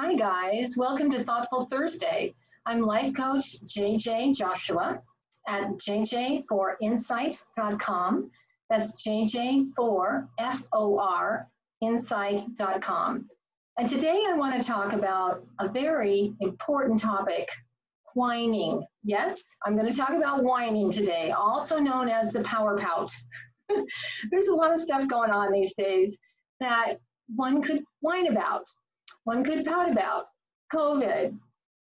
Hi guys, welcome to Thoughtful Thursday. I'm Life Coach JJ Joshua at JJ4Insight.com. That's JJ4Insight.com. And today I want to talk about a very important topic, whining. Yes, I'm going to talk about whining today, also known as the power pout. There's a lot of stuff going on these days that one could whine about. One could pout about COVID.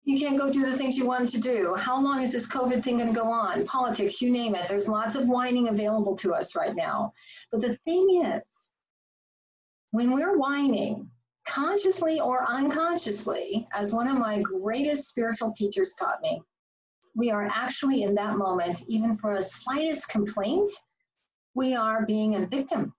You can't go do the things you want to do. How long is this COVID thing going to go on? Politics, you name it. There's lots of whining available to us right now. But the thing is, when we're whining, consciously or unconsciously, as one of my greatest spiritual teachers taught me, we are actually in that moment, even for a slightest complaint, we are being a victim.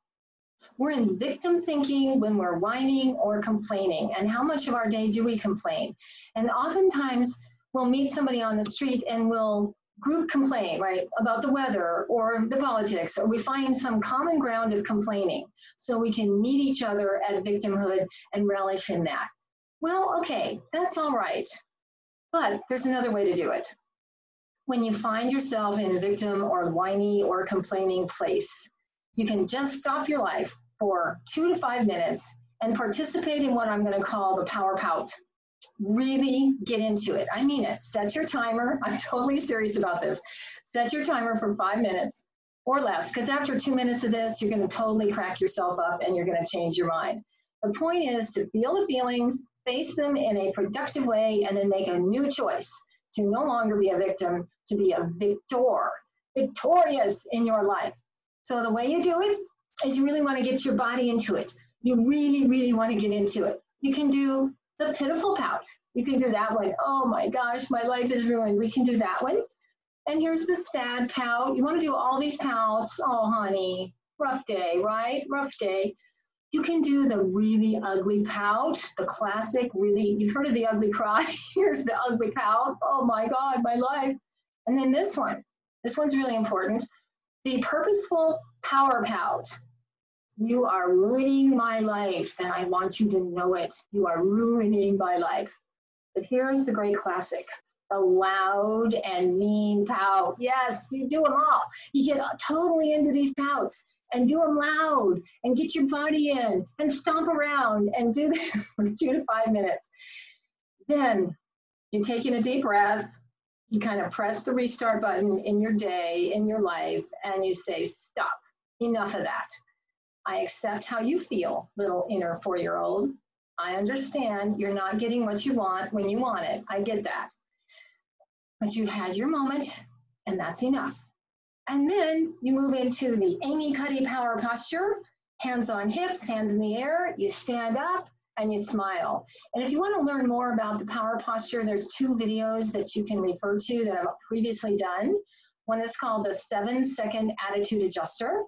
We're in victim thinking when we're whining or complaining. And how much of our day do we complain? And oftentimes we'll meet somebody on the street and we'll group complain, right, about the weather or the politics, or we find some common ground of complaining so we can meet each other at victimhood and relish in that. Well, okay, that's all right. But there's another way to do it. When you find yourself in a victim or whiny or complaining place, you can just stop your life for 2 to 5 minutes and participate in what I'm going to call the power pout. Really get into it. I mean it. Set your timer. I'm totally serious about this. Set your timer for 5 minutes or less, because after 2 minutes of this, you're going to totally crack yourself up and you're going to change your mind. The point is to feel the feelings, face them in a productive way, and then make a new choice to no longer be a victim, to be a victor, victorious in your life. So the way you do it is you really want to get your body into it. You really, really want to get into it. You can do the pitiful pout. You can do that one. Oh my gosh, my life is ruined. We can do that one. And here's the sad pout. You want to do all these pouts. Oh honey, rough day, right? Rough day. You can do the really ugly pout, the classic really, you've heard of the ugly cry. Here's the ugly pout. Oh my God, my life. And then this one. This one's really important. The purposeful power pout. You are ruining my life, and I want you to know it. You are ruining my life. But here's the great classic, the loud and mean pout. Yes, you do them all. You get totally into these pouts and do them loud and get your body in and stomp around and do this for 2 to 5 minutes. Then you take in a deep breath. You kind of press the restart button in your day, in your life, and you say, stop, enough of that. I accept how you feel, little inner 4-year-old. I understand you're not getting what you want when you want it. I get that. But you had your moment, and that's enough. And then you move into the Amy Cuddy power posture, hands on hips, hands in the air. You stand up and you smile. And if you want to learn more about the power posture, there's 2 videos that you can refer to that I've previously done. One is called the 7-second attitude adjuster.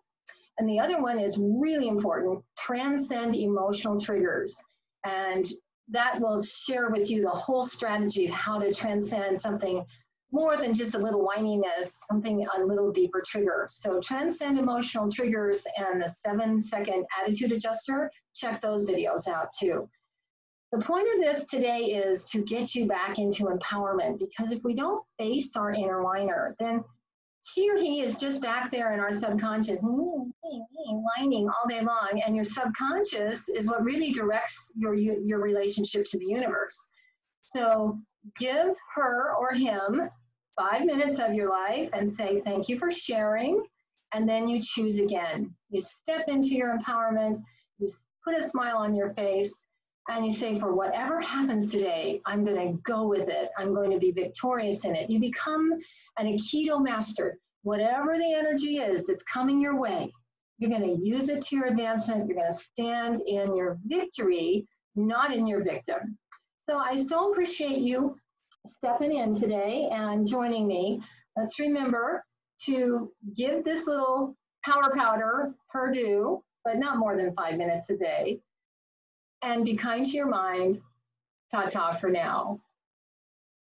And the other one is really important, transcend emotional triggers. And that will share with you the whole strategy of how to transcend something more than just a little whininess, something a little deeper trigger. So transcend emotional triggers and the 7-second attitude adjuster, check those videos out too. The point of this today is to get you back into empowerment, because if we don't face our inner whiner, then she or he is just back there in our subconscious, whining all day long, and your subconscious is what really directs your relationship to the universe. So give her or him 5 minutes of your life and say, thank you for sharing. And then you choose again. You step into your empowerment, you put a smile on your face, and you say, for whatever happens today, I'm going to go with it. I'm going to be victorious in it. You become an Aikido master. Whatever the energy is that's coming your way, you're going to use it to your advancement. You're going to stand in your victory, not in your victim. So I so appreciate you stepping in today and joining me. Let's remember to give this little power powder her due, but not more than 5 minutes a day. And be kind to your mind. Ta-ta for now.